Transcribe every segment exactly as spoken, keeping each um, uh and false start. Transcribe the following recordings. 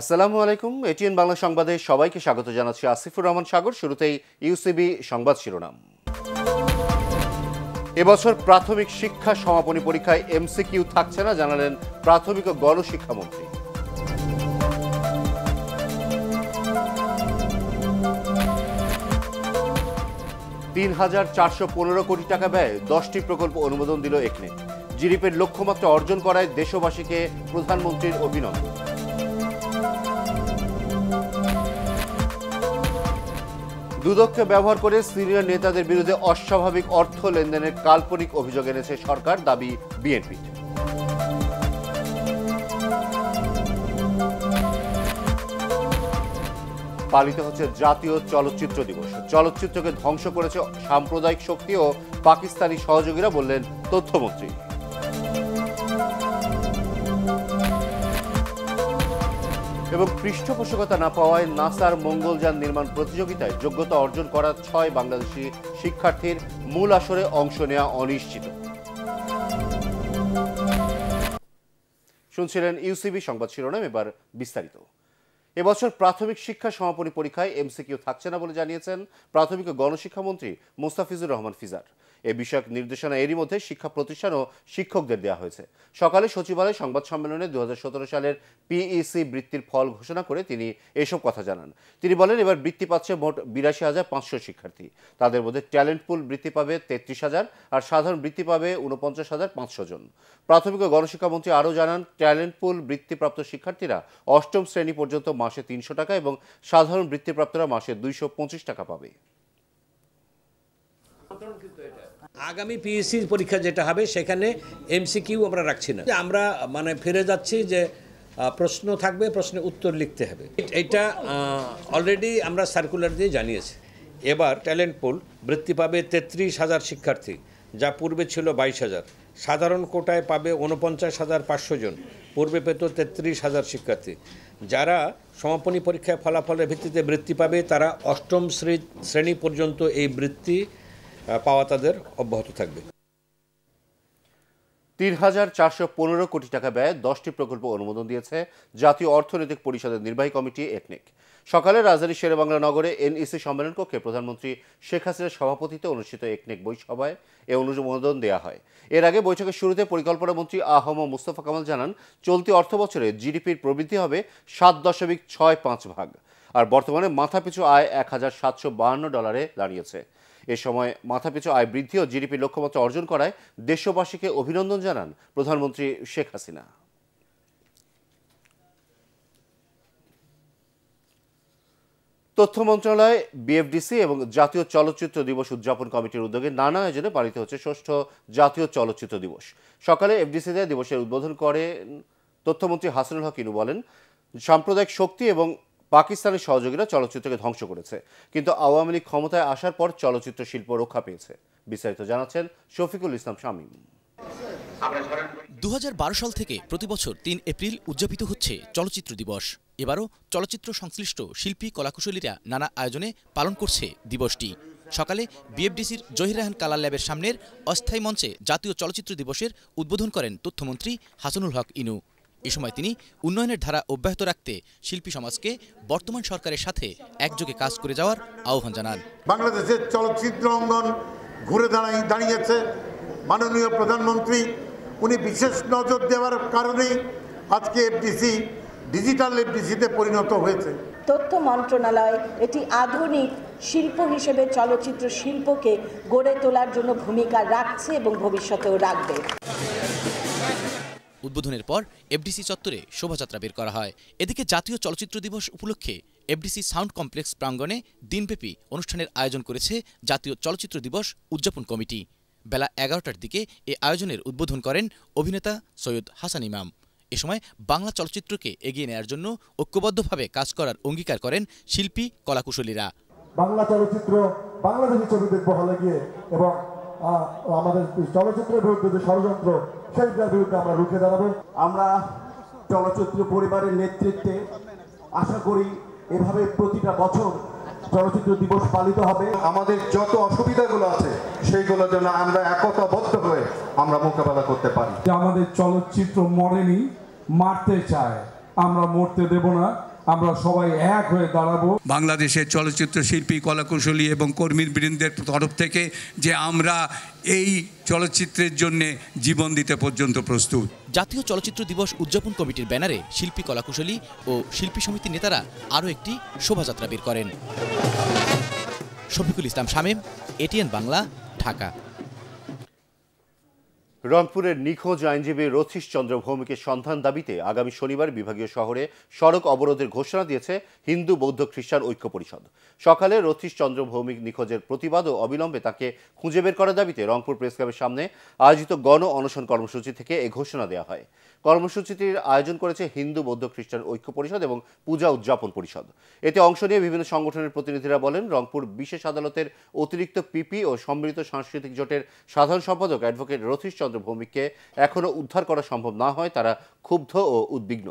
আসসালামু আলাইকুম। এটিএন বাংলা সংবাদে সবাইকে স্বাগত জানাচ্ছি আসিফুর রহমান সাগর। শুরুতেই ইউসিবি সংবাদ শিরোনাম। এবছর প্রাথমিক শিক্ষা সমাপনী পরীক্ষায় এমসিকিউ থাকছে না জানালেন প্রাথমিক ও গণশিক্ষামন্ত্রী। তিন হাজার চারশো পনেরো কোটি টাকা ব্যয়ে দশটি প্রকল্প অনুমোদন দিল একনে। জিডিপির লক্ষ্যমাত্রা অর্জন করায় দেশবাসীকে প্রধানমন্ত্রীর অভিনন্দন। দুদককে ব্যবহার করে সিনিয়র নেতাদের বিরুদ্ধে অস্বাভাবিক অর্থ লেনদেনের কাল্পনিক অভিযোগ এনেছে সরকার, দাবি বিএনপি। পালিত হচ্ছে জাতীয় চলচ্চিত্র দিবস। চলচ্চিত্রকে ধ্বংস করেছে সাম্প্রদায়িক শক্তি ও পাকিস্তানি সহযোগীরা, বললেন তথ্যমন্ত্রী। এবং পৃষ্ঠপোষকতা না পাওয়ায় নাসার মঙ্গলযান নির্মাণ প্রতিযোগিতায় যোগ্যতা অর্জন করা ছয় বাংলাদেশি শিক্ষার্থীর মূল আসরে অংশ নেওয়া অনিশ্চিত। শুনছিলেন ইউসিবি সংবাদ শিরোনাম, এবার বিস্তারিত। এবছর প্রাথমিক শিক্ষা সমাপনী পরীক্ষায় এমসিকিউ থাকছে না বলে জানিয়েছেন প্রাথমিক ও গণশিক্ষামন্ত্রী মোস্তাফিজুর রহমান ফিজার। এ বিষয়ক নির্দেশনা এরই মধ্যে শিক্ষা প্রতিষ্ঠান ও শিক্ষকদের দেওয়া হয়েছে। সকালে সচিবালয়ে সংবাদ সম্মেলনে দু হাজার সতেরো সালের পিইসি বৃত্তির ফল ঘোষণা করে তিনি এসব কথা জানান। তিনি বলেন, এবার বৃত্তি পাচ্ছে মোট বিরাশি হাজার পাঁচশো শিক্ষার্থী। তাদের মধ্যে ট্যালেন্ট পুল বৃত্তি পাবে তেত্রিশ হাজার আর সাধারণ বৃত্তি পাবে উনপঞ্চাশ হাজার পাঁচশো জন। প্রাথমিক ও গণশিক্ষামন্ত্রী আরও জানান, ট্যালেন্ট পুল বৃত্তিপ্রাপ্ত শিক্ষার্থীরা অষ্টম শ্রেণী পর্যন্ত মাসে তিনশো টাকা এবং সাধারণ বৃত্তিপ্রাপ্তরা মাসে দুইশো পঁচিশ টাকা পাবে। আগামী পিএসসি পরীক্ষা যেটা হবে সেখানে এমসিকিউ আমরা রাখছি না, আমরা মানে ফিরে যাচ্ছি যে প্রশ্ন থাকবে, প্রশ্নের উত্তর লিখতে হবে। এটা অলরেডি আমরা সার্কুলার দিয়ে জানিয়েছি। এবার ট্যালেন্ট পুল বৃত্তি পাবে তেত্রিশ হাজার শিক্ষার্থী, যা পূর্বে ছিল বাইশ হাজার। সাধারণ কোটায় পাবে উনপঞ্চাশ হাজার পাঁচশো জন, পূর্বে পেত তেত্রিশ হাজার শিক্ষার্থী। যারা সমাপনী পরীক্ষায় ফলাফলের ভিত্তিতে বৃত্তি পাবে তারা অষ্টম শ্রেণী পর্যন্ত এই বৃত্তি পাওয়া তাদের অব্যাহত থাকবে। তিন হাজার চারশো পনেরো কোটি টাকা ব্যয়ে দশটি প্রকল্প অনুমোদন দিয়েছে জাতীয় অর্থনৈতিক পরিষদের নির্বাহী কমিটি একনেক। সকালে রাজধানীর শেরেবাংলা নগরে এনইসি সম্মেলন কক্ষে প্রধানমন্ত্রী শেখ হাসিনার সভাপতিত্বে অনুষ্ঠিত একনেক বৈঠকে এ অনুমোদন দেওয়া হয়। এর আগে বৈঠকের শুরুতে পরিকল্পনা মন্ত্রী আহম মুস্তফা কামাল জানান, চলতি অর্থবছরে জিডিপির প্রবৃদ্ধি হবে সাত দশমিক ছয় পাঁচ ভাগ, আর বর্তমানে মাথাপিছু আয় এক হাজার সাতশো বাহান্ন ডলারে দাঁড়িয়েছে। এ সময় মাথাপিছু আয় বৃদ্ধি ও জিডিপির লক্ষ্যমাত্রা অর্জন করায় দেশবাসীকে অভিনন্দন জানান প্রধানমন্ত্রী শেখ হাসিনা। তথ্য মন্ত্রণালয়, বিএফডিসি এবং জাতীয় চলচ্চিত্র দিবস উদযাপন কমিটির উদ্যোগে নানা আয়োজনে পালিত হচ্ছে ষষ্ঠ জাতীয় চলচ্চিত্র দিবস। সকালে এফডিসিতে দিবসের উদ্বোধন করে তথ্যমন্ত্রী হাসানুল হক ইনু বলেন, সাম্প্রদায়িক শক্তি এবং পাকিস্তানের সহযোগীরা চলচ্চিত্রকে ধ্বংস করেছে, কিন্তু আওয়ামী লীগ ক্ষমতায় আসার পর চলচ্চিত্র শিল্প রক্ষা পেয়েছে। বিস্তারিত জানাচ্ছেন শফিকুল ইসলাম শামীম। দু হাজার বারো সাল থেকে প্রতি বছর তিন এপ্রিল উদযাপিত হচ্ছে চলচ্চিত্র দিবস। এবারও চলচ্চিত্র সংশ্লিষ্ট শিল্পী কলাকুশলীরা নানা আয়োজনে পালন করছে দিবসটি। সকালে বিএফডিসির জহির রায়হান কালার ল্যাবের সামনের অস্থায়ী মঞ্চে জাতীয় চলচ্চিত্র দিবসের উদ্বোধন করেন তথ্যমন্ত্রী হাসানুল হক ইনু। এ সময় তিনি উন্নয়নের ধারা অব্যাহত রাখতে শিল্পী সমাজকে বর্তমান সরকারের সাথে একযোগে কাজ করে যাওয়ার আহ্বান জানান। বাংলাদেশের চলচ্চিত্র অঙ্গন ঘুরে দাঁড়িয়েছে। মাননীয় প্রধানমন্ত্রী উনি বিশেষ নজর দেওয়ার কারণেই আজকে এফডিসি ডিজিটাল এফডিসিতে পরিণত হয়েছে। তথ্য মন্ত্রণালয় এটি আধুনিক শিল্প হিসেবে চলচ্চিত্র শিল্পকে গড়ে তোলার জন্য ভূমিকা রাখছে এবং ভবিষ্যতেও রাখবে। উদ্বোধনের পর এফডিসি চত্বরে শোভাযাত্রা বের করা হয়। এদিকে জাতীয় চলচ্চিত্র দিবস উপলক্ষে এফডিসি সাউন্ড কমপ্লেক্স প্রাঙ্গণে দিনব্যাপী অনুষ্ঠানের আয়োজন করেছে জাতীয় চলচ্চিত্র দিবস উদযাপন কমিটি। বেলা এগারোটার দিকে এ আয়োজনের উদ্বোধন করেন অভিনেতা সৈয়দ হাসান ইমাম। এ সময় বাংলা চলচ্চিত্রকে এগিয়ে নেওয়ার জন্য ঐক্যবদ্ধভাবে কাজ করার অঙ্গীকার করেন শিল্পী কলাকুশলীরা। বাংলা চলচ্চিত্র বাংলাদেশের ছবি দেখব হলে গিয়ে এবং আমাদের চলচ্চিত্রের বিরুদ্ধে যে ষড়যন্ত্র সেইটার বিরুদ্ধে আমরা রুখে দাঁড়াবো। আমরা চলচ্চিত্র পরিবারের নেতৃত্বে আশা করি এভাবে প্রতিটা বছর চলচ্চিত্র দিবস পালিত হবে। আমাদের যত অসুবিধাগুলো আছে সেইগুলোর জন্য আমরা একতাবদ্ধ হয়ে আমরা মোকাবেলা করতে পারি। আমাদের চলচ্চিত্র মরেনি, মারতে চায়। আমরা মরতে দেব না, আমরা সবাই এক হয়ে দাঁড়াবো। বাংলাদেশের চলচ্চিত্র শিল্পী, কলাকুশলী এবং কর্মীর বৃন্দের তরফ থেকে যে আমরা এই চলচ্চিত্রের জন্যে জীবন দিতে পর্যন্ত প্রস্তুত। জাতীয় চলচ্চিত্র দিবস উদযাপন কমিটির ব্যানারে শিল্পী, কলাকুশলী ও শিল্পী সমিতির নেতারা আরও একটি শোভাযাত্রা বের করেন। শফিকুল ইসলাম শামীম, এটিএন বাংলা, ঢাকা। রংপুরের নিখোঁজ আইনজীবী রথিশ চন্দ্র ভৌমিকের সন্ধান দাবিতে আগামী শনিবার বিভাগীয় শহরে সড়ক অবরোধের ঘোষণা দিয়েছে হিন্দু, বৌদ্ধ, খ্রিস্টান ঐক্য পরিষদ। সকালে রথিশ চন্দ্র ভৌমিক নিখোঁজের প্রতিবাদ ও অবিলম্বে তাকে খুঁজে বের করার দাবিতে রংপুর প্রেস ক্লাবের সামনে আয়োজিত গণ অনশন কর্মসূচি থেকে এ ঘোষণা দেওয়া হয়। কর্মসূচিটির আয়োজন করেছে হিন্দু, বৌদ্ধ, খ্রিস্টান ঐক্য পরিষদ এবং পূজা উদযাপন পরিষদ। এতে অংশ নিয়ে বিভিন্ন সংগঠনের প্রতিনিধিরা বলেন, রংপুর বিশেষ আদালতের অতিরিক্ত পিপি ও সম্মিলিত সাংস্কৃতিক জোটের সাধারণ সম্পাদক অ্যাডভোকেট রথিশ চন্দ্র ভৌমিককে এখনও উদ্ধার করা সম্ভব না হয় তারা ক্ষুব্ধ ও উদ্বিগ্ন।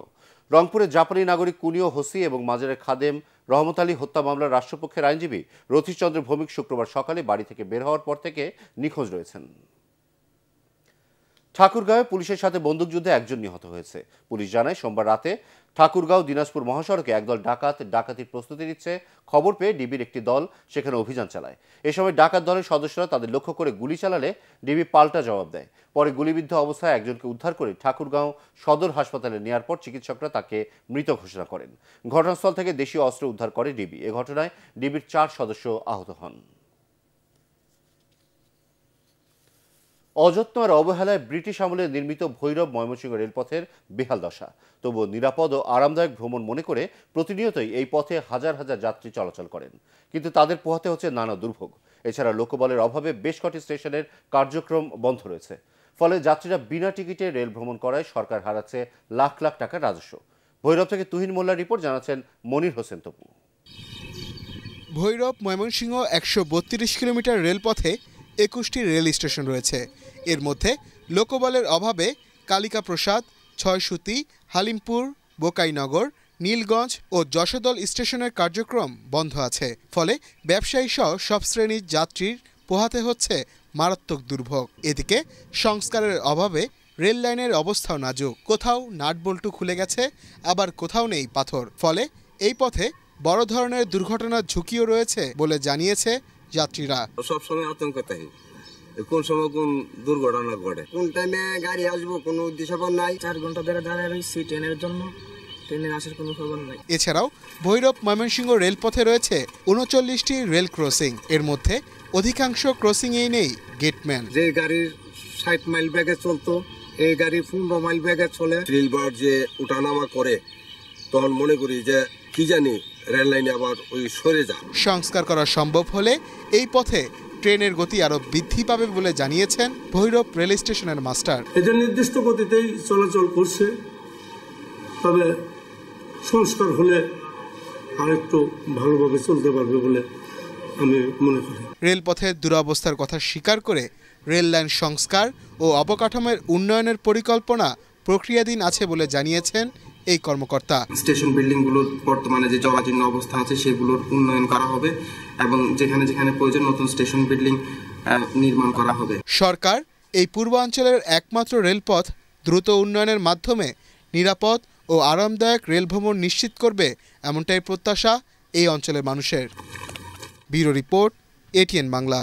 রংপুরের জাপানি নাগরিক কুনিও হোসি এবং মাজারের খাদেম রহমত আলী হত্যা মামলার রাষ্ট্রপক্ষের আইনজীবী রথিশ চন্দ্র ভৌমিক শুক্রবার সকালে বাড়ি থেকে বের হওয়ার পর থেকে নিখোঁজ রয়েছেন। ঠাকুরগাঁওয়ে পুলিশের সাথে বন্দুকযুদ্ধে একজন নিহত হয়েছে। পুলিশ জানায়, সোমবার রাতে ঠাকুরগাঁও দিনাজপুর মহাসড়কে একদল ডাকাত ডাকাতির প্রস্তুতি নিচ্ছে। খবর পেয়ে ডিবির একটি দল সেখানে অভিযান চালায়। এ সময় ডাকাত দলের সদস্যরা তাদের লক্ষ্য করে গুলি চালালে ডিবি পাল্টা জবাব দেয়। পরে গুলিবিদ্ধ অবস্থায় একজনকে উদ্ধার করে ঠাকুরগাঁও সদর হাসপাতালে নেওয়ার পর চিকিৎসকরা তাকে মৃত ঘোষণা করেন। ঘটনাস্থল থেকে দেশীয় অস্ত্র উদ্ধার করে ডিবি। এ ঘটনায় ডিবির চার সদস্য আহত হন। অযত্ন আর অবহেলায় ব্রিটিশ আমলে নির্মিত ভৈরব ময়মনসিংহ রেলপথের বেহাল দশা। তবুও নিরাপদ ও আরামদায়ক ভ্রমণ মনে করে প্রতিনিয়তই এই পথে হাজার হাজার যাত্রী চলাচল করেন, কিন্তু তাদের পোহাতে হচ্ছে নানা দুর্ভোগ। এছাড়া লোকবলের অভাবে বেশ কটি স্টেশনের কার্যক্রম বন্ধ রয়েছে। ফলে যাত্রীরা বিনা টিকিটে রেল ভ্রমণ করায় সরকার হারাচ্ছে লাখ লাখ টাকার রাজস্ব। ভৈরব থেকে তুহিন মোল্লার রিপোর্ট জানাচ্ছেন মনির হোসেন তপু। ভৈরব ময়মনসিংহ একশো বত্রিশ কিলোমিটার রেলপথে একুশটি রেল স্টেশন রয়েছে। এর মধ্যে লোকবলের অভাবে কালিকাপ্রসাদ, ছয়শুতি, হালিমপুর, বোকাইনগর, নীলগঞ্জ ও যশোদল স্টেশনের কার্যক্রম বন্ধ আছে। ফলে ব্যবসায়ী সহ সব শ্রেণীর যাত্রীর পোহাতে হচ্ছে মারাত্মক দুর্ভোগ। এদিকে সংস্কারের অভাবে রেল লাইনের অবস্থাও নাজুক। কোথাও নাটবল্টু খুলে গেছে, আবার কোথাও নেই পাথর। ফলে এই পথে বড় ধরনের দুর্ঘটনার ঝুঁকিও রয়েছে বলে জানিয়েছে যাত্রীরা। সবসময় আতঙ্ক থাকে, কোন সময় কোন দুর্ঘটনা ঘটে, কোন টাইমে গাড়ি আসবো, কোনো দিশাপথ নাই। চার ঘন্টা ধরে দাঁড়ায় রয়েছি ট্রেনের জন্য, ট্রেনের আসার কোনো খবর নাই। এছাড়াও ভৈরব ময়মনসিংহ রেলপথে রয়েছে উনচল্লিশটি রেল ক্রসিং। এর মধ্যে অধিকাংশ ক্রসিংয়েই নেই গেটম্যান। যে গাড়ির ষাট মাইল ব্যাগে চলতো, এই গাড়ি পনেরো মাইল ব্যাগে চলে। রেলবার যে উঠানামা করে তখন মনে করি যে কি জানি রেল লাইনে আবার ওই সরে যায়। সংস্কার করা সম্ভব হলে এই পথে ট্রেনের গতি আরো বৃদ্ধি পাবে বলে জানিয়েছেন ভৈরব রেল স্টেশনের মাস্টার। এটা নির্দিষ্ট গতিতেই চলাচল করছে, তবে সংস্কার হলে আরেকটু ভালোভাবে চলতে পারবে বলে আমি মনে করি। রেলপথের দুরবস্থার কথা স্বীকার করে রেল লাইন সংস্কার ও অবকাঠামোর উন্নয়নের পরিকল্পনা প্রক্রিয়াধীন আছে বলে জানিয়েছেন এই কর্মকর্তা। স্টেশন বিল্ডিংগুলোর বর্তমানে যে জরাজীর্ণ অবস্থা আছে সেগুলোর উন্নয়ন করা হবে এবং যেখানে যেখানে প্রয়োজন নতুন স্টেশন বিল্ডিং নির্মাণ করা হবে। সরকার এই পূর্বাঞ্চলের একমাত্র রেলপথ দ্রুত উন্নয়নের মাধ্যমে নিরাপদ ও আরামদায়ক রেল ভ্রমণ নিশ্চিত করবে, এমনটাই প্রত্যাশা এই অঞ্চলের মানুষের। Bureau report, ATN Bangla.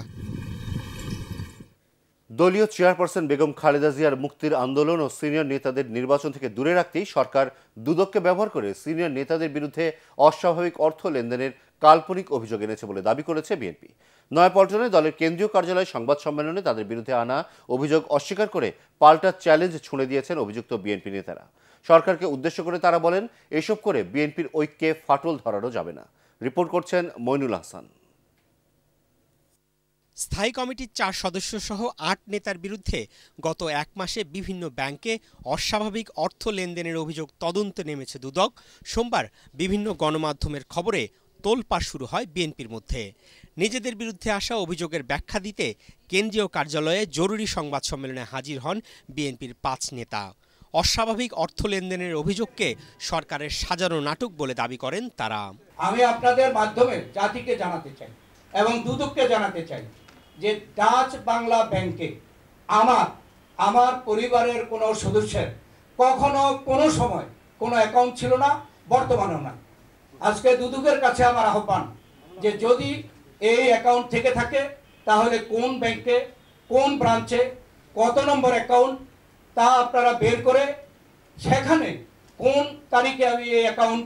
দলীয় চেয়ারপারসন বেগম খালেদা জিয়ার মুক্তির আন্দোলন ও সিনিয়র নেতাদের নির্বাচন থেকে দূরে রাখতেই সরকার দুদককে ব্যবহার করে সিনিয়র নেতাদের বিরুদ্ধে অস্বাভাবিক অর্থ লেনদেনের কাল্পনিক অভিযোগ এনেছে বলে দাবি করেছে বিএনপি। নয়াপল্টনে দলের কেন্দ্রীয় কার্যালয়ে সংবাদ সম্মেলনে তাদের বিরুদ্ধে আনা অভিযোগ অস্বীকার করে পাল্টা চ্যালেঞ্জ ছুঁড়ে দিয়েছেন অভিযুক্ত বিএনপি নেতারা। সরকারকে উদ্দেশ্য করে তারা বলেন, এসব করে বিএনপির ঐক্যে ফাটল ধরানো যাবে না। রিপোর্ট করছেন মইনুল হাসান। স্থায়ী কমিটির চার সদস্য সহ আট নেতার বিরুদ্ধে গত এক মাসে বিভিন্ন ব্যাংকে অস্বাভাবিক অর্থ লেনদেনের অভিযোগ তদন্তে নেমেছে দুদক। সোমবার বিভিন্ন গণমাধ্যমের খবরে তোলপাড় শুরু হয় বিএনপির মধ্যে। নিজেদের বিরুদ্ধে আসা অভিযোগের ব্যাখ্যা দিতে কেন্দ্রীয় কার্যালয়ে জরুরি সংবাদ সম্মেলনে হাজির হন বিএনপির পাঁচ নেতা। অস্বাভাবিক অর্থ লেনদেনের অভিযোগকে সরকারের সাজানো নাটক বলে দাবি করেন তারা। আমি আপনাদের মাধ্যমে জাতিকে জানাতে চাই এবং দুদককে জানাতে চাই যে ডাচ বাংলা ব্যাংকে আমার আমার পরিবারের কোনো সদস্যের কখনো কোনো সময় কোনো অ্যাকাউন্ট ছিল না, বর্তমানেও না। আজকে দুদকের কাছে আমার আহ্বান যে যদি এই অ্যাকাউন্ট থেকে থাকে তাহলে কোন ব্যাংকে, কোন ব্রাঞ্চে, কত নম্বর অ্যাকাউন্ট তা আপনারা বের করে সেখানে কোন তারিখে আমি এই অ্যাকাউন্ট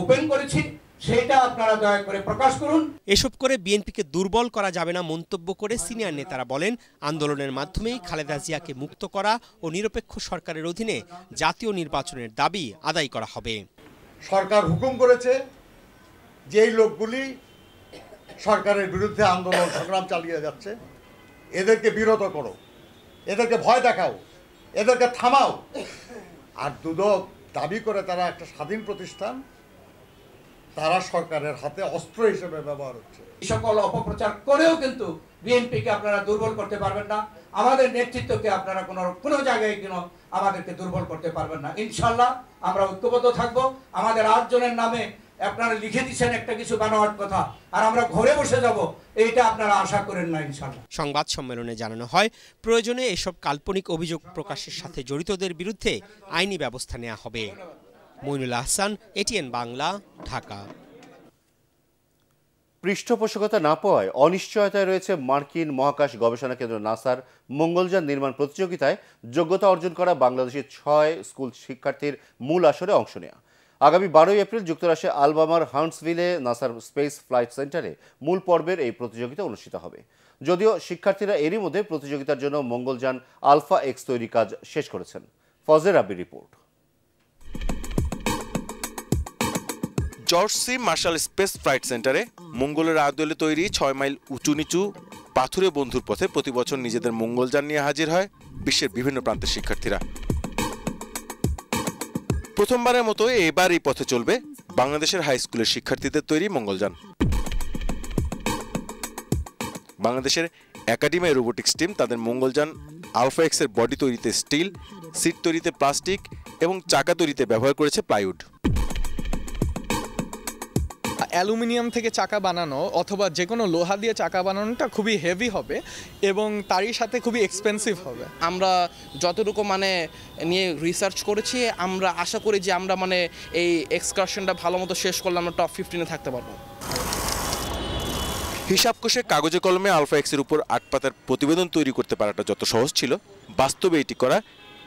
ওপেন করেছি সেটা আপনারা দয়া করে প্রকাশ করুন। এসব করে বিএনপিকে দুর্বল করা যাবে না মন্তব্য করে সিনিয়র নেতারা বলেন, আন্দোলনের মাধ্যমেই খালেদা জিয়াকে মুক্ত করা ও নিরপেক্ষ সরকারের অধীনে জাতীয় নির্বাচনের দাবি আদায় করা হবে। সরকার হুকুম করেছে যে এই লোকগুলি সরকারের বিরুদ্ধে আন্দোলন সংগ্রাম চালিয়ে যাচ্ছে, এদেরকে বিরত করো, এদেরকে ভয় দেখাও, এদেরকে থামাও। আর দুদক দাবি করে তারা একটা স্বাধীন প্রতিষ্ঠান, তারা সরকারের হাতে অস্ত্র হিসেবে ব্যবহার হচ্ছে। এই সকল অপপ্রচার করেও কিন্তু বিএনপিকে আপনারা দুর্বল করতে পারবেন না, আমাদের নেতৃত্বকে আপনারা কোনো কোনো জায়গায় কেন আমাদেরকে দুর্বল করতে পারবেন না। ইনশাল্লাহ আমরা ঐক্যবদ্ধ থাকবো। আমাদের আটজনের নামে আপনারা লিখে দিচ্ছেন একটা কিছু বানোয়াট কথা, আর আমরা ঘরে বসে যাব এইটা আপনারা আশা করেন না ইনশাআল্লাহ। সংবাদ সম্মেলনে জানানো হয়, প্রয়োজনে এসব কাল্পনিক অভিযোগ প্রকাশের সাথে জড়িতদের বিরুদ্ধে আইনি ব্যবস্থা নেওয়া হবে। মইনুল আহসান, এটিএন বাংলা, ঢাকা। পৃষ্ঠপোষকতা না পাওয়ায় অনিশ্চয়তায় রয়েছে মার্কিন মহাকাশ গবেষণা কেন্দ্র নাসার মঙ্গলযান নির্মাণ প্রতিযোগিতায় যোগ্যতা অর্জন করা বাংলাদেশের ছয় স্কুল শিক্ষার্থীর মূল আসরে অংশ নেওয়া। আগামী বারোই এপ্রিল যুক্তরাষ্ট্রের আলবামার হান্টসভিলে নাসার স্পেস ফ্লাইট সেন্টারে মূল পর্বের এই প্রতিযোগিতা অনুষ্ঠিত হবে। যদিও শিক্ষার্থীরা এরই মধ্যে প্রতিযোগিতার জন্য মঙ্গলযান আলফা এক্স তৈরির কাজ শেষ করেছেন। Fozer Abir report. George C Marshall space flight সেন্টারে মঙ্গলের আদলে তৈরি ছয় মাইল উঁচু নিচু পাথুরে বন্ধুর পথে প্রতি বছর নিজেদের মঙ্গলযান নিয়ে হাজির হয় বিশ্বের বিভিন্ন প্রান্তের শিক্ষার্থীরা। প্রথমবারের মতো এবার এই পথে চলবে বাংলাদেশের হাই স্কুলের শিক্ষার্থীদের তৈরি মঙ্গলযান। বাংলাদেশের একাডেমি রোবোটিক্স টিম তাদের মঙ্গলযান আলফা এক্সের বডি তৈরিতে স্টিল, সিট তৈরিতে প্লাস্টিক এবং চাকা তৈরিতে ব্যবহার করেছে প্লাইউড। অ্যালুমিনিয়াম থেকে চাকা বানানো অথবা যে কোনো লোহা দিয়ে চাকা বানানোটা খুবই হেভি হবে এবং তারই সাথে খুবই এক্সপেন্সিভ হবে। আমরা যতটুকু মানে নিয়ে রিসার্চ করেছি, আমরা আশা করি যে আমরা মানে এই এক্সকারশনটা ভালো মতো শেষ করলে আমরা টপ ফিফটিনে থাকতে পারবো। হিসাব কষে কাগজে কলমে আলফা এক্সের উপর আট পাতার প্রতিবেদন তৈরি করতে পারাটা যত সহজ ছিল, বাস্তবে এটি করা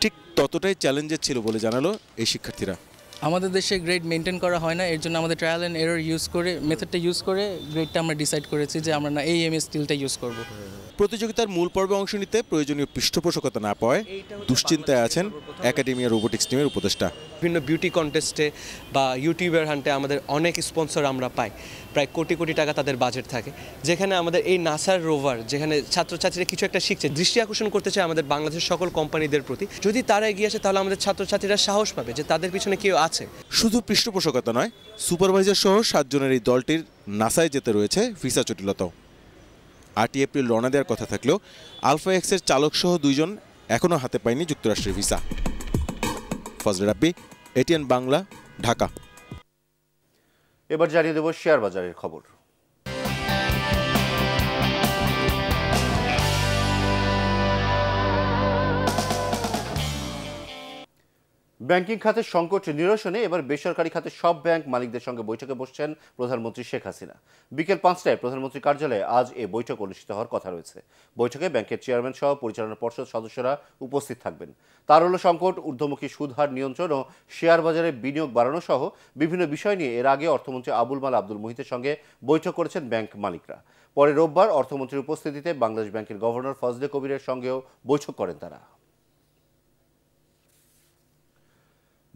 ঠিক ততটাই চ্যালেঞ্জের ছিল বলে জানালো এই শিক্ষার্থীরা। আমাদের দেশে গ্রেড মেনটেন করা হয় না, এর জন্য আমাদের ট্রায়াল অ্যান্ড এরর ইউজ করে মেথডটা ইউজ করে গ্রেডটা আমরা ডিসাইড করেছি যে আমরা না এই এম এস স্টিলটা ইউজ করব। প্রতিযোগিতার মূল পর্বে অংশ নিতে প্রয়োজনীয় পৃষ্ঠপোষকতা না পাওয়ায় দুশ্চিন্তায় আছেন একাডেমি রোবোটিক্স টিমের উপদেষ্টা। বিভিন্ন বিউটি কন্টেস্টে বা ইউটিউবার হান্টে আমাদের অনেক স্পন্সর আমরা পাই, প্রায় কোটি কোটি টাকা তাদের বাজেট থাকে, যেখানে আমাদের এই নাসার রোভার যেখানে ছাত্রছাত্রীরা কিছু একটা শিখছে, দৃষ্টি আকর্ষণ করতে চায় আমাদের বাংলাদেশের সকল কোম্পানিদের প্রতি। যদি তারা এগিয়ে আসে তাহলে আমাদের ছাত্রছাত্রীরা সাহস পাবে যে তাদের পিছনে কেউ আছে। শুধু পৃষ্ঠপোষকতা নয়, সুপারভাইজার সহ সাতজনের এই দলটির নাসায় যেতে রয়েছে ভিসা জটিলতাও। আটই এপ্রিল রওনা দেওয়ার কথা থাকলেও আলফা এক্সের চালক সহ দুইজন এখনও হাতে পায়নি যুক্তরাষ্ট্রের ভিসা। ফজল রাব্বি, এটিএন বাংলা, ঢাকা। এবার জানিয়ে দেব শেয়ার বাজারের খবর। ব্যাংকিং খাতের সংকট নিরসনে এবার বেসরকারি খাতের সব ব্যাংক মালিকদের সঙ্গে বৈঠকে বসছেন প্রধানমন্ত্রী শেখ হাসিনা। বিকেল পাঁচটায় প্রধানমন্ত্রীর কার্যালয়ে আজ এ বৈঠক অনুষ্ঠিত হওয়ার কথা রয়েছে। বৈঠকে ব্যাংকের চেয়ারম্যান সহ পরিচালনা পর্ষদ সদস্যরা উপস্থিত থাকবেন। তারল্য সংকট, ঊর্ধ্বমুখী সুদহার নিয়ন্ত্রণ ও শেয়ার বাজারে বিনিয়োগ বাড়ানো সহ বিভিন্ন বিষয় নিয়ে এর আগে অর্থমন্ত্রী আবুল মাল আব্দুল মুহিতের সঙ্গে বৈঠক করেছেন ব্যাংক মালিকরা। পরে রোববার অর্থমন্ত্রীর উপস্থিতিতে বাংলাদেশ ব্যাংকের গভর্নর ফজলে কবিরের সঙ্গেও বৈঠক করেন তারা।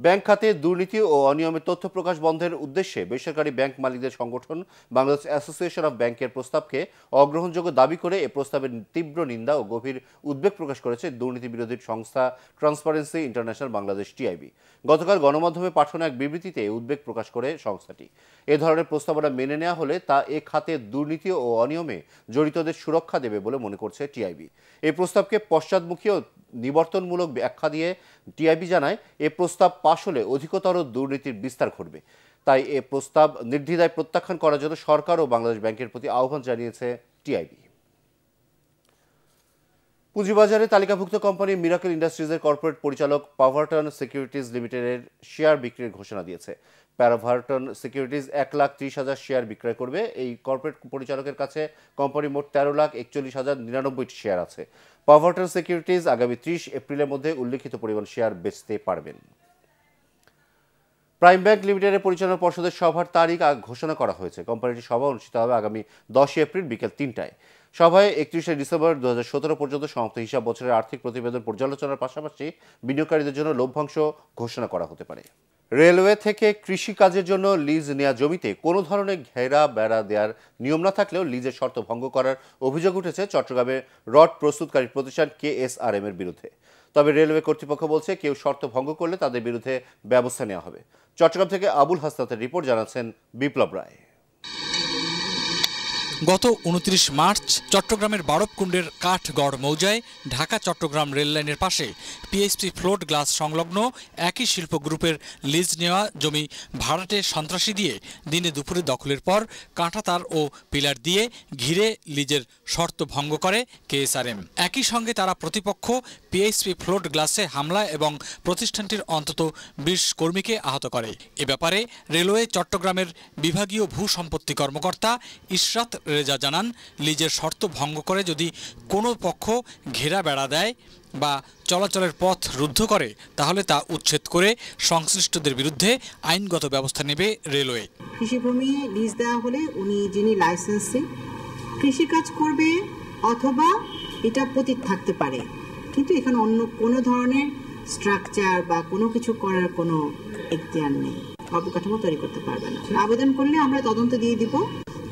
ব্যাংক খাতে দুর্নীতি ও অনিয়মের তথ্য প্রকাশ বন্ধের উদ্দেশ্যে বেসরকারি ব্যাংক মালিকদের সংগঠন বাংলাদেশ অ্যাসোসিয়েশন অব ব্যাংকের প্রস্তাবকে অগ্রহণযোগ্য দাবি করে এ প্রস্তাবের তীব্র নিন্দা ও গভীর উদ্বেগ প্রকাশ করেছে দুর্নীতি বিরোধী সংস্থা ট্রান্সপারেন্সি ইন্টারন্যাশনাল বাংলাদেশ টিআইবি। গতকাল গণমাধ্যমে পাঠানো এক বিবৃতিতে উদ্বেগ প্রকাশ করে সংস্থাটি। এ ধরনের প্রস্তাবনা মেনে নেওয়া হলে তা এ খাতে দুর্নীতি ও অনিয়মে জড়িতদের সুরক্ষা দেবে বলে মনে করছে টিআইবি। এই প্রস্তাবকে পশ্চাদমুখী ও নিবর্তনমূলক ব্যাখ্যা দিয়ে টিআইবি জানায় এ প্রস্তাব পাশ হলে অধিকতর দুর্নীতির বিস্তার ঘটবে। তাই এ প্রস্তাব নির্দ্বিধায় প্রত্যাখ্যান করার জন্য সরকার ও বাংলাদেশ ব্যাংকের প্রতি আহ্বান জানিয়েছে টিআইবি। পুঁজিবাজারে তালিকাভুক্ত কোম্পানি মিরাকল ইন্ডাস্ট্রিজের কর্পোরেট পরিচালক পাওয়ারটন সিকিউরিটিজ লিমিটেডের শেয়ার বিক্রির ঘোষণা দিয়েছে। পাওয়ারটন সিকিউরিটিজ এক লাখ ত্রিশ হাজার শেয়ার বিক্রয় করবে। এই কর্পোরেট পরিচালকের কাছে কোম্পানি মোট তেরো লাখ একচল্লিশ হাজার নিরানব্বইটি শেয়ার আছে। পাওয়ারটন সিকিউরিটিজ আগামী ত্রিশ এপ্রিলের মধ্যে উল্লিখিত পরিমাণ শেয়ার বেচতে পারবেন। প্রাইম ব্যাংক লিমিটেডের পরিচালনা পর্ষদের সভার তারিখ ঘোষণা করা হয়েছে। কোম্পানিটির সভা অনুষ্ঠিত হবে আগামী দশই এপ্রিল বিকেল তিনটায়। সভায় একত্রিশে ডিসেম্বর দু হাজার সতেরো পর্যন্ত সমাপ্ত হিসাব বছরের আর্থিক প্রতিবেদন পর্যালোচনার পাশাপাশি বিনিয়োগকারীদের জন্য লভ্যাংশ ঘোষণা করা হতে পারে। রেলওয়ে থেকে কৃষি কাজের জন্য লিজ নেওয়া জমিতে কোনো ধরনের ঘেরা বেড়া দেওয়ার নিয়ম না থাকলেও লিজের শর্ত ভঙ্গ করার অভিযোগ উঠেছে চট্টগ্রামের রড প্রস্তুতকারী প্রতিষ্ঠান কে এস আর এম এর বিরুদ্ধে। তবে রেলওয়ে কর্তৃপক্ষ বলছে কেউ শর্ত ভঙ্গ করলে তাদের বিরুদ্ধে ব্যবস্থা নেওয়া হবে। চট্টগ্রাম থেকে আবুল হাসনাতের রিপোর্ট জানাচ্ছেন বিপ্লব রায়। গত উনত্রিশ মার্চ চট্টগ্রামের বারবকুণ্ডের কাঠগড় মৌজায় ঢাকা চট্টগ্রাম রেললাইনের পাশে পিএইচপি ফ্লোট গ্লাস সংলগ্ন একই শিল্প গ্রুপের লিজ নেওয়া জমি ভাড়াটে সন্ত্রাসী দিয়ে দিনে দুপুরে দখলের পর কাঁটাতার ও পিলার দিয়ে ঘিরে লিজের শর্ত ভঙ্গ করে কে এস আর এম। একই সঙ্গে তারা প্রতিপক্ষ পিএইচপি ফ্লোট গ্লাসে হামলা এবং প্রতিষ্ঠানটির অন্তত বিশ কর্মীকে আহত করে। এ ব্যাপারে রেলওয়ে চট্টগ্রামের বিভাগীয় ভূ সম্পত্তি কর্মকর্তা ইশরাত রেজা জানান, লিজের শর্ত ভঙ্গ করে যদি কোনো পক্ষ ঘেরা বেড়া দেয় বা চলাচলের পথ রুদ্ধ করে তাহলে তা উচ্ছেদ করে সংশ্লিষ্টদের বিরুদ্ধে আইনগত ব্যবস্থা নেবে রেলওয়ে। কৃষিভূমি লিজ দেওয়া হলে উনি যিনি লাইসেন্সে কৃষিকাজ করবে অথবা এটা পতিত থাকতে পারে, কিন্তু এখানে অন্য কোনো ধরনের স্ট্রাকচার বা কোনো কিছু করার কোনো এখতিয়ার নেই, অবকাঠামো তৈরি করতে পারবে না। আবেদন করলে আমরা তদন্ত দিয়ে দিব,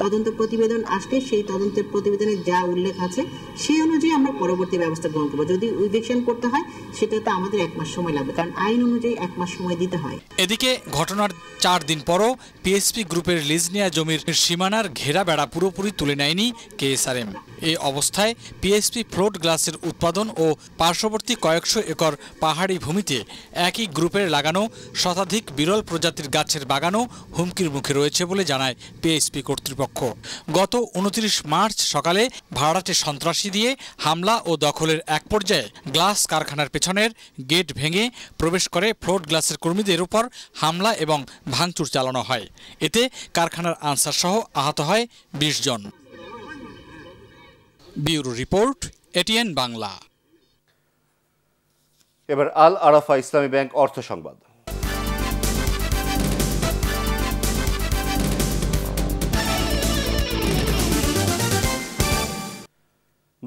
তদন্ত প্রতিবেদন আসলে সেই তদন্তের প্রতিবেদনে যা উল্লেখ আছে সেই অনুযায়ী আমরা পরবর্তী ব্যবস্থা গ্রহণ করব। যদি উইভেকশন করতে হয় সেটাতে আমাদের এক মাস সময় লাগবে, কারণ আইন অনুযায়ী এক মাস সময় দিতে হয়। এদিকে ঘটনার চার দিন পরও পিএসপি গ্রুপের লিজ নেওয়া জমির সীমানার ঘেরা বেড়া পুরোপুরি তুলে নেয়নি কে এস আর এম। এই অবস্থায় পিএসপি ফ্লোট গ্লাসের উৎপাদন ও পার্শ্ববর্তী কয়েকশো একর পাহাড়ি ভূমিতে একই গ্রুপের লাগানো শতাধিক বিরল প্রজাতির গাছের বাগানও হুমকির মুখে রয়েছে বলে জানায় পিএসপি কর্তৃপক্ষ। গত উনত্রিশ মার্চ সকালে ভাড়াটে সন্ত্রাসী দিয়ে হামলা ও দখলের এক পর্যায়ে গ্লাস কারখানার পেছনের গেট ভেঙে প্রবেশ করে ফ্লোট গ্লাসের কর্মীদের উপর হামলা এবং ভাঙচুর চালানো হয়। এতে কারখানার আনসার সহ আহত হয় বিশ জন। Bureau report, A T N Bangla. এবার আল আরাফা ইসলামী ব্যাংক অর্থ সংবাদ।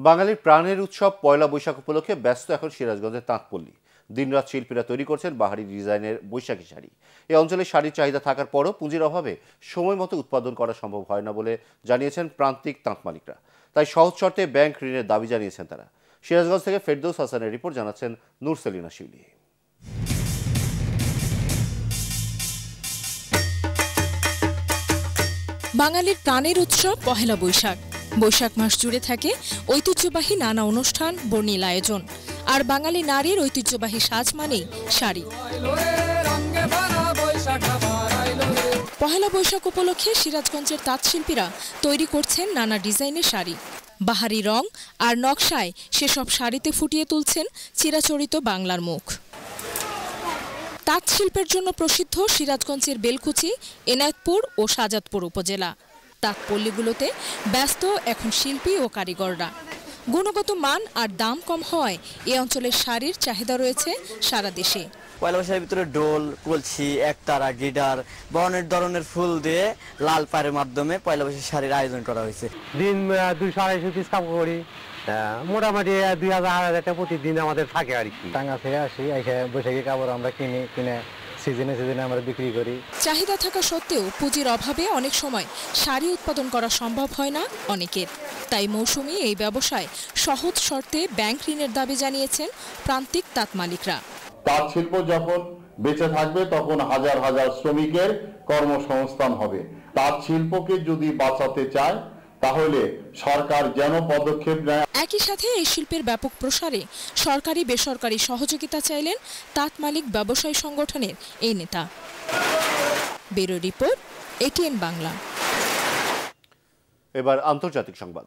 বাঙালির প্রাণের উৎসব পয়লা বৈশাখ উপলক্ষে ব্যস্ত এখন সিরাজগঞ্জের তাঁতপল্লী। দিনরাত শিল্পীরা তৈরি করছেন বাহারি ডিজাইনের বৈশাখী শাড়ি। এ অঞ্চলে শাড়ির চাহিদা থাকার পরও পুঁজির অভাবে সময় মতো উৎপাদন করা সম্ভব হয় না বলে জানিয়েছেন প্রান্তিক তাঁত মালিকরা। তাই সহজ শর্তে ব্যাংক ঋণের দাবি জানিয়েছেন তারা। সিরাজগঞ্জ থেকে ফেরদৌস হাসানের রিপোর্ট জানাচ্ছেন নূর সেলিনা শিউলি। বাঙালির প্রাণের উৎসব পহেলা বৈশাখ। বৈশাখ মাস জুড়ে থাকে ঐতিহ্যবাহী নানা অনুষ্ঠান, বর্ণিল আয়োজন। আর বাঙালি নারীর ঐতিহ্যবাহী সাজ মানেই শাড়ি। পহেলা বৈশাখ উপলক্ষে সিরাজগঞ্জের তাঁতশিল্পীরা তৈরি করছেন নানা ডিজাইনের শাড়ি। বাহারি রং আর নকশায় সেসব শাড়িতে ফুটিয়ে তুলছেন চিরাচরিত বাংলার মুখ। তাঁতশিল্পের জন্য প্রসিদ্ধ সিরাজগঞ্জের বেলকুচি, এনায়েতপুর ও সাজাতপুর উপজেলা। তাঁতপল্লীগুলোতে ব্যস্ত এখন শিল্পী ও কারিগররা। গুণগত মান আর দাম কম হওয়ায় এ অঞ্চলের শাড়ির চাহিদা রয়েছে সারা দেশে। পয়লা বৈশাখের ভিতরে ডোল, কলসি, একতারা, গিটার, বনের ধরনের ফুল দিয়ে লাল পাড়ের মাধ্যমে পয়লা বৈশাখ শাড়ির আয়োজন করা হয়েছে। দিন দুইশো আড়াইশো পিস কাপড় করি, মোটামুটি দুই হাজার আড়াই হাজারটা প্রতিদিন আমাদের থাকে আর কি। টাঙ্গা থেকে আসি, এসে বৈশাখী কাপড় আমরা কিনি, কিনে সিজনে সিজনে আমরা বিক্রি করি। চাহিদা থাকা সত্ত্বেও পুঁজির অভাবে অনেক সময় শাড়ি উৎপাদন করা সম্ভব হয় না অনেকের। তাই মৌসুমি এই ব্যবসায় সহজ শর্তে ব্যাংক ঋণের দাবি জানিয়েছেন প্রান্তিক তাঁত মালিকরা। তাঁত শিল্প যখন বেঁচে থাকবে তখন হাজার হাজার শ্রমিকের কর্মসংস্থান হবে। তাঁত শিল্পকে যদি বাঁচাতে চায় তাহলে সরকার যেন পদক্ষেপ নেয়। একই সাথে এই শিল্পের ব্যাপক প্রসারে সরকারি বেসরকারি সহযোগিতা চাইলেন তাঁত মালিক ব্যবসায়ী সংগঠনের এই নেতা। Bureau report, A T N Bangla. এবার আন্তর্জাতিক সংবাদ।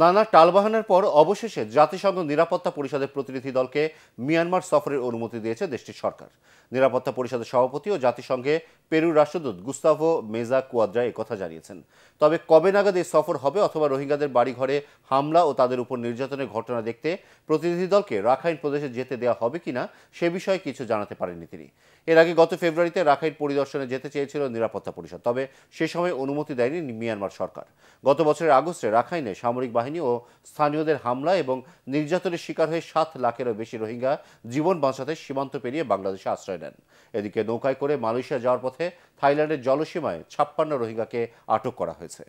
নানা টালবাহানের পর অবশেষে জাতিসংঘ নিরাপত্তা পরিষদের প্রতিনিধি দলকে মিয়ানমার সফরের অনুমতি দিয়েছে দেশটির সরকার। নিরাপত্তা পরিষদের সভাপতি ও জাতিসংঘে পেরুর রাষ্ট্রদূত গুস্তাভো মেজা কুয়াদ্রা একথা জানিয়েছেন। তবে কবে নাগাদ এই সফর হবে অথবা রোহিঙ্গাদের বাড়িঘরে হামলা ও তাদের উপর নির্যাতনের ঘটনা দেখতে প্রতিনিধি দলকে রাখাইন প্রদেশে যেতে দেওয়া হবে কিনা সে বিষয়ে কিছু জানাতে পারেননি তিনি। এর আগে গত ফেব্রুয়ারিতে রাখাইন পরিদর্শনে যেতে চেয়েছিল নিরাপত্তা পরিষদ, তবে সে সময় অনুমতি দেয়নি মিয়ানমার সরকার। গত বছরের আগস্টে রাখাইনে সামরিক বাহিনী ও স্থানীয়দের হামলা এবং নির্যাতনের শিকার হয়ে সাত লাখেরও বেশি রোহিঙ্গা জীবন বাঁচাতে সীমান্ত পেরিয়ে বাংলাদেশে আশ্রয় নেন। এদিকে নৌকায় করে মালয়েশিয়া যাওয়ার পথে থাইল্যান্ডের জলসীমায় ছাপ্পান্ন রোহিঙ্গাকে আটক করা হয়েছে।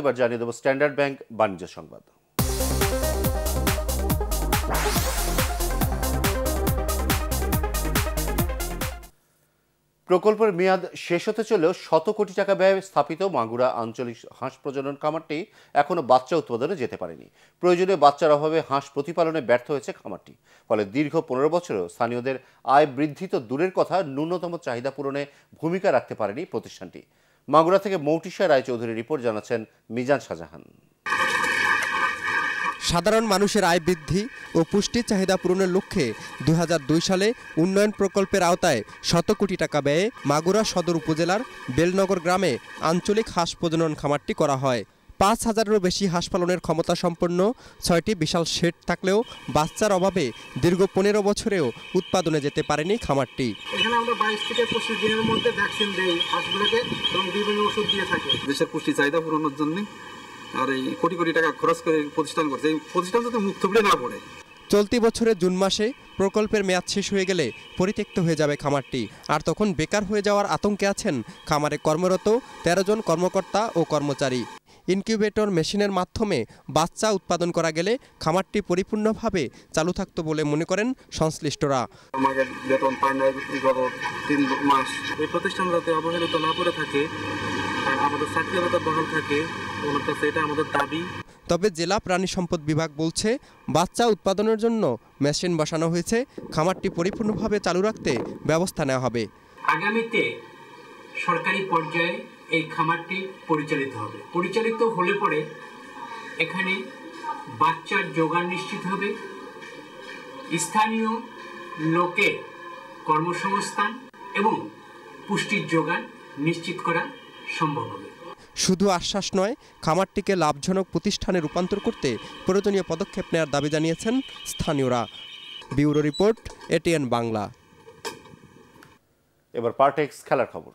এবার জানিয়ে দেব স্ট্যান্ডার্ড ব্যাংক বাণিজ্য সংবাদ। প্রকল্পের মেয়াদ শেষ হতে চলেও শত কোটি টাকা ব্যয়ে স্থাপিত মাগুরা আঞ্চলিক হাঁস প্রজনন খামারটি এখনও বাচ্চা উৎপাদনে যেতে পারেনি। প্রয়োজনীয় বাচ্চার অভাবে হাঁস প্রতিপালনে ব্যর্থ হয়েছে খামারটি। ফলে দীর্ঘ পনেরো বছরেও স্থানীয়দের আয় বৃদ্ধি তো দূরের কথা, ন্যূনতম চাহিদা পূরণে ভূমিকা রাখতে পারেনি প্রতিষ্ঠানটি। মাগুরা থেকে মৌটিশা রায়চৌধুরীর রিপোর্ট জানাচ্ছেন মিজান শাহজাহান। সাধারণ মানুষের আয় বৃদ্ধি ও পুষ্টির চাহিদা পূরণের লক্ষ্যে দুই হাজার দুই সালে উন্নয়ন প্রকল্পের আওতায় শত কোটি টাকা ব্যয়ে মাগুরা সদর উপজেলার বেলনগর গ্রামে আঞ্চলিক হাঁস প্রজনন খামারটি করা হয়। পাঁচ হাজারেরও বেশি হাঁস পালনের ক্ষমতা সম্পন্ন ছয়টি বিশাল শেড থাকলেও বাচ্চার অভাবে দীর্ঘ পনেরো বছরেও উৎপাদনে যেতে পারেনি খামারটি। এখানে আমরা বাইশ থেকে পঁচিশ দিনের মধ্যে ভ্যাকসিন দেই হাঁসগুলোকে এবং বিভিন্ন ওষুধ দিয়ে থাকি। দেশের পুষ্টি চাহিদা পূরণের জন্য আর এই কোটি কোটি টাকা খরচ করে প্রতিষ্ঠান করছে, এই প্রতিষ্ঠান যাতে মুখ থুবড়ে না পড়ে। চলতি বছরের জুন মাসে প্রকল্পের মেয়াদ শেষ হয়ে গেলে পরিত্যক্ত হয়ে যাবে খামারটি। আর তখন বেকার হয়ে যাওয়ার আতঙ্কে আছেন খামারে কর্মরত তেরো জন কর্মকর্তা ও কর্মচারী। ইনকিউবেটর মেশিনের মাধ্যমে বাচ্চা উৎপাদন করা গেলে খামারটি পরিপূর্ণভাবে চালু থাকতো বলে মনে করেন সংশ্লিষ্টরা। আমাদের বেতন পায় না গত তিন মাস। এই প্রতিষ্ঠান যাতে অবহেলিত না পড়ে থাকে, আমাদের স্বাধীনতা বহাল থাকে, এটা আমাদের দাবি। তবে জেলা প্রাণী সম্পদ বিভাগ বলছে বাচ্চা উৎপাদনের জন্য মেশিন বসানো হয়েছে, খামারটি পরিপূর্ণভাবে চালু রাখতে ব্যবস্থা নেওয়া হবে। আগামীতে সরকারি পর্যায়ে এই খামারটি পরিচালিত হবে। পরিচালিত হলে পরে এখানে বাচ্চার যোগান নিশ্চিত হবে, স্থানীয় লোকের কর্মসংস্থান এবং পুষ্টির যোগান নিশ্চিত করা সম্ভব হবে। শুধু আশ্বাস নয়, খামারটিকে লাভজনক প্রতিষ্ঠানে রূপান্তর করতে প্রয়োজনীয় পদক্ষেপ নেওয়ার দাবি জানিয়েছেন স্থানীয়রা। Bureau report, ATN Bangla. এবার পার্টেক্স খেলার খবর।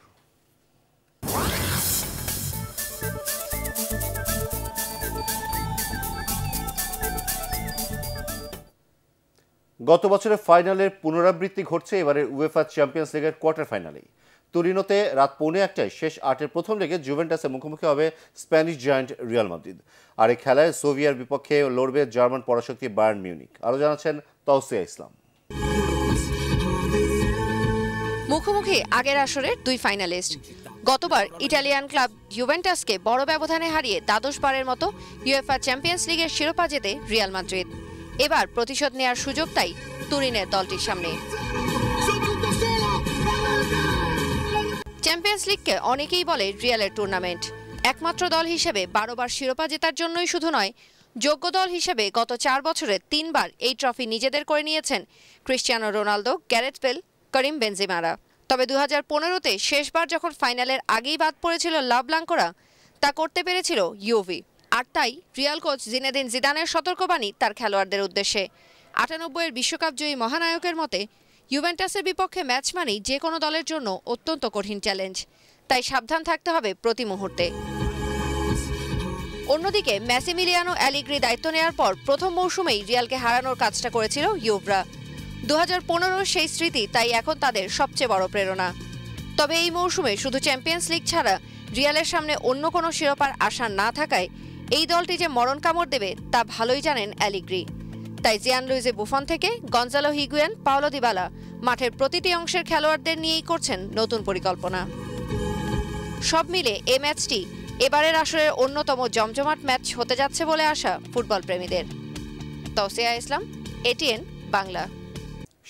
গত বছরের ফাইনালের পুনরাবৃত্তি ঘটছে এবারের উয়েফা চ্যাম্পিয়ন্স লিগের কোয়ার্টার ফাইনালে। তুরিনোতে রাত পৌনে একটায় শেষ আটের প্রথম লেগে জুভেন্টাসের মুখোমুখি হবে স্প্যানিশ জায়ান্ট রিয়াল মাদ্রিদ। আর এই খেলায় সোভিয়ার বিপক্ষে লড়বে জার্মান পরাশক্তি বায়ার্ন মিউনিখ। আরও জানাচ্ছেন তাওসিয়া ইসলাম। মুখোমুখি আগের আসরের দুই ফাইনালিস্ট। গতবার ইটালিয়ান ক্লাব জুভেন্টাসকে বড় ব্যবধানে হারিয়ে দ্বাদশবারের মতো ইউএফা চ্যাম্পিয়ন্স লিগের শিরোপা জেতে রিয়াল মাদ্রিদ। এবার প্রতিশোধ নেয়ার সুযোগ তাই তুরিনের দলটির সামনে। চ্যাম্পিয়ন্স লিগকে অনেকেই বলে রিয়ালের টুর্নামেন্ট। একমাত্র দল হিসেবে বারোবার শিরোপা জেতার জন্যই শুধু নয়, যোগ্য দল হিসেবে গত চার বছরে তিনবার এই ট্রফি নিজেদের করে নিয়েছেন Cristiano Ronaldo, Gareth Bale, Karim বেনজিমারা। তবে দু হাজার পনেরোতে শেষবার যখন ফাইনালের আগেই বাদ পড়েছিল লা ব্লাঙ্কোরা, তা করতে পেরেছিল ইউভি। আর তাই রিয়াল কোচ জিনেদিন জিদানের সতর্কবাণী তার খেলোয়াড়দের উদ্দেশ্যে। আটানব্বইয়ের বিশ্বকাপজয়ী মহানায়কের মতে ইউভেন্টাসের বিপক্ষে ম্যাচ মানেই যে কোনো দলের জন্য অত্যন্ত কঠিন চ্যালেঞ্জ, তাই সাবধান থাকতে হবে প্রতি মুহূর্তে। অন্যদিকে ম্যাসিমিলিয়ানো অ্যালিগ্রি দায়িত্ব নেওয়ার পর প্রথম মৌসুমেই রিয়ালকে হারানোর কাজটা করেছিল ইউভরা। দু হাজার পনেরোর সেই স্মৃতি তাই এখন তাদের সবচেয়ে বড় প্রেরণা। তবে এই মৌসুমে শুধু চ্যাম্পিয়ন্স লিগ ছাড়া রিয়ালের সামনে অন্য কোনো শিরোপার আশা না থাকায় এই দলটি যে মরণ কামড় দেবে তা ভালোই জানেন অ্যালিগ্রি। তাই জিয়ানলুইজি বুফন থেকে গঞ্জালো হিগুয়েন, পাওলো দিবালা মাঠের প্রতিটি অংশের খেলোয়াড়দের নিয়েই করছেন নতুন পরিকল্পনা। সব মিলে এই ম্যাচটি এবারের আসরের অন্যতম জমজমাট ম্যাচ হতে যাচ্ছে বলে আশা ফুটবল প্রেমীদের। তাওসিয়া ইসলাম, এটিএন বাংলা।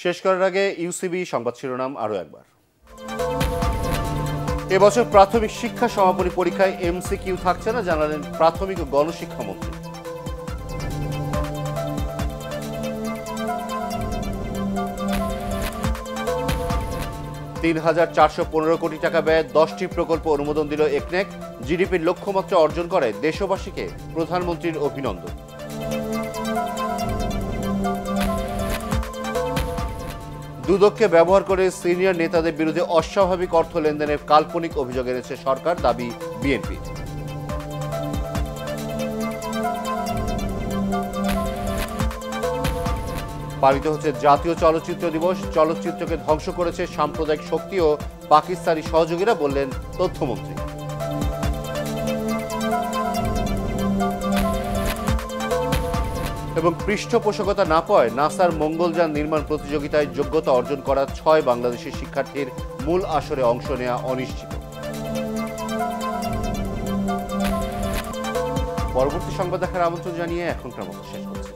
শেষ করার আগে ইউসিবি সংবাদ শিরোনাম আরও একবার। এবছর প্রাথমিক শিক্ষা সমাপনী পরীক্ষায় এমসিকিউ থাকছে না জানালেন প্রাথমিক ও গণশিক্ষামন্ত্রী। তিন হাজার চারশো পনেরো কোটি টাকা ব্যয়ে দশটি প্রকল্প অনুমোদন দিল একনেক। জিডিপির লক্ষ্যমাত্রা অর্জন করে দেশবাসীকে প্রধানমন্ত্রীর অভিনন্দন। দুদককে ব্যবহার করে সিনিয়র নেতাদের বিরুদ্ধে অস্বাভাবিক অর্থ লেনদেনের কাল্পনিক অভিযোগ এনেছে সরকার, দাবি বিএনপি। পালিত হচ্ছে জাতীয় চলচ্চিত্র দিবস। চলচ্চিত্রকে ধ্বংস করেছে সাম্প্রদায়িক শক্তি ও পাকিস্তানি সহযোগীরা, বললেন তথ্যমন্ত্রী। এবং পৃষ্ঠপোষকতা না পায় নাসার মঙ্গলযান নির্মাণ প্রতিযোগিতায় যোগ্যতা অর্জন করা ছয় বাংলাদেশি শিক্ষার্থীর মূল আসরে অংশ নেওয়া অনিশ্চিত। পরবর্তী সংবাদ দেখার আমন্ত্রণ জানিয়ে এখনকার মতো শেষ করছি।